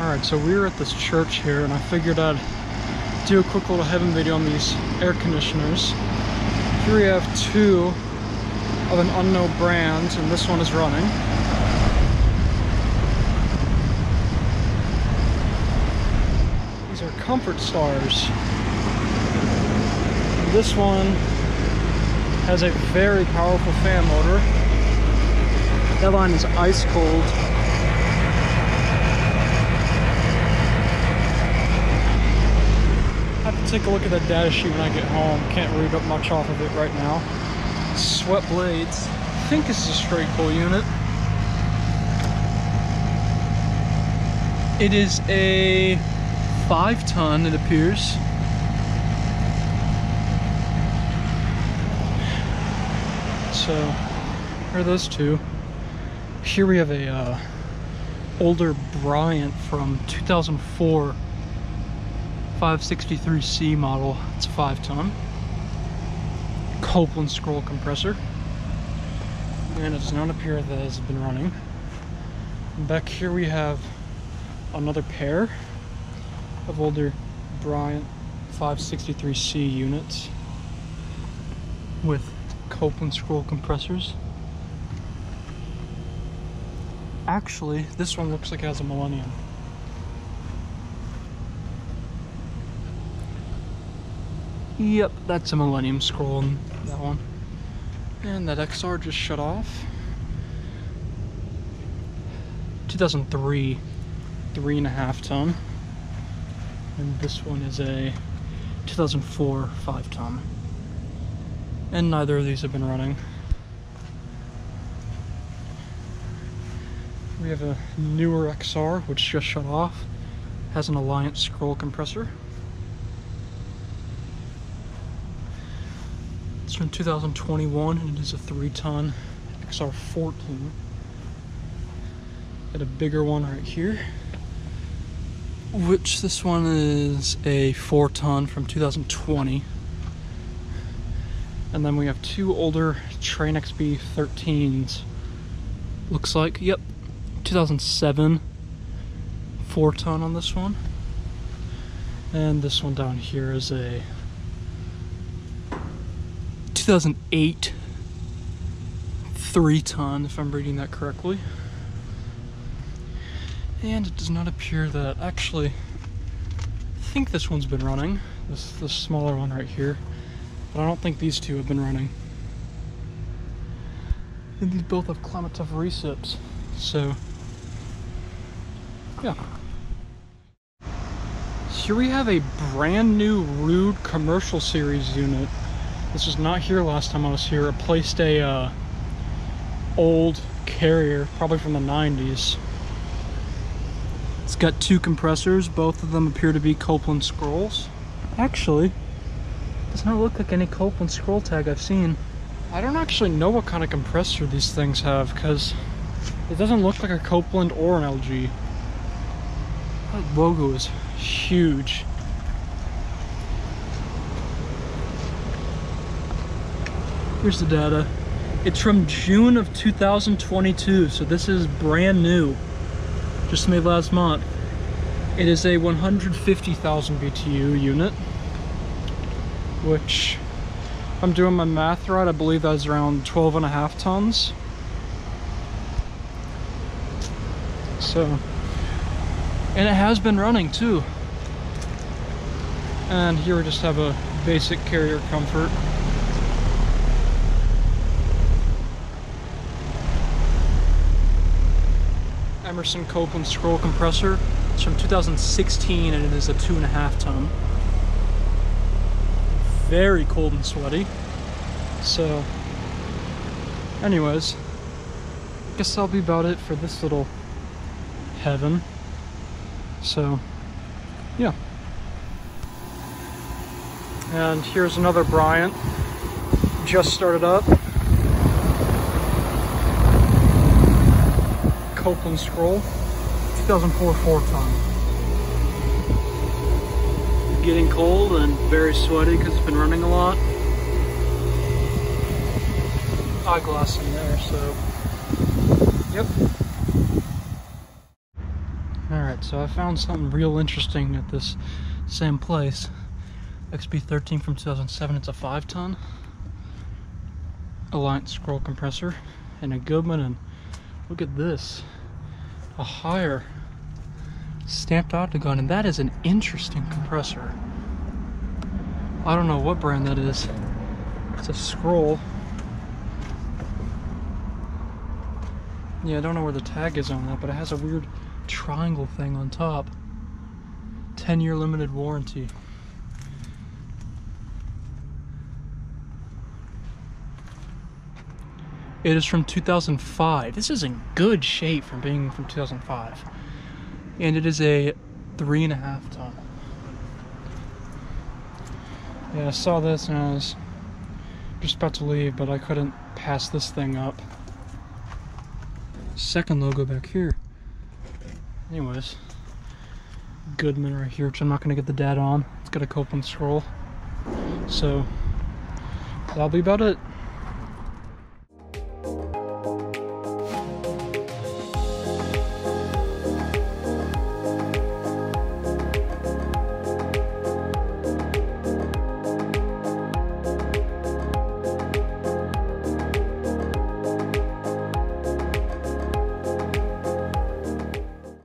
Alright, so we were at this church here and I figured I'd do a quick little heaven video on these air conditioners. Here we have two of an unknown brand and this one is running. These are Comfort Stars. And this one has a very powerful fan motor. That line is ice cold. I have to take a look at that data sheet when I get home. Can't read up much off of it right now. Sweat blades. I think this is a straight coil unit. It is a 5-ton, it appears. So, here are those two. Here we have a older Bryant from 2004, 563C model. It's a 5-ton. Copeland scroll compressor. And it does not appear that it has been running. Back here we have another pair of older Bryant 563C units with Copeland scroll compressors. Actually, this one looks like it has a Millennium. Yep, that's a Millennium scroll in that one. And that XR just shut off. 2003, 3.5-ton. And this one is a 2004, 5-ton. And neither of these have been running. We have a newer XR, which just shut off. Has an Alliance scroll compressor. It's from 2021, and it is a 3-ton XR14. Got a bigger one right here, which this one is a 4-ton from 2020. And then we have two older Train XB13s. Looks like, yep. 2007, 4-ton on this one, and this one down here is a 2008, 3-ton, if I'm reading that correctly. And it does not appear that, actually, I think this one's been running, this smaller one right here, but I don't think these two have been running. And these both have Climate Tough recips, so yeah. Here we have a brand new Ruud commercial series unit. This was not here last time I was here. Replaced a old Carrier, probably from the 90s. It's got two compressors. Both of them appear to be Copeland scrolls. Actually, it does not look like any Copeland scroll tag I've seen. I don't actually know what kind of compressor these things have, because it doesn't look like a Copeland or an LG. That logo is huge. Here's the data. It's from June of 2022, so this is brand new. Just made last month. It is a 150,000 BTU unit, which, if I'm doing my math right, I believe that is around 12.5 tons. So, and it has been running too. And here we just have a basic Carrier Comfort. Emerson Copeland scroll compressor. It's from 2016 and it is a 2.5-ton. Very cold and sweaty. So, anyways, I guess that'll be about it for this little heaven. So, yeah. And here's another Bryant. Just started up. Copeland scroll, 2004, 4-ton. Getting cold and very sweaty because it's been running a lot. Eyeglass in there, so, yep. Alright, so I found something real interesting at this same place. XB13 from 2007, it's a 5-ton Alliance scroll compressor and a Goodman, and look at this, a higher stamped octagon, and that is an interesting compressor. I don't know what brand that is. It's a scroll. Yeah, I don't know where the tag is on that, but it has a weird triangle thing on top. 10-year limited warranty. It is from 2005. This is in good shape from being from 2005. And it is a 3.5 ton. Yeah, I saw this and I was just about to leave, but I couldn't pass this thing up. Second logo back here. Anyways, Goodman right here, which I'm not going to get the data on. It's got a Copeland scroll. So, that'll be about it.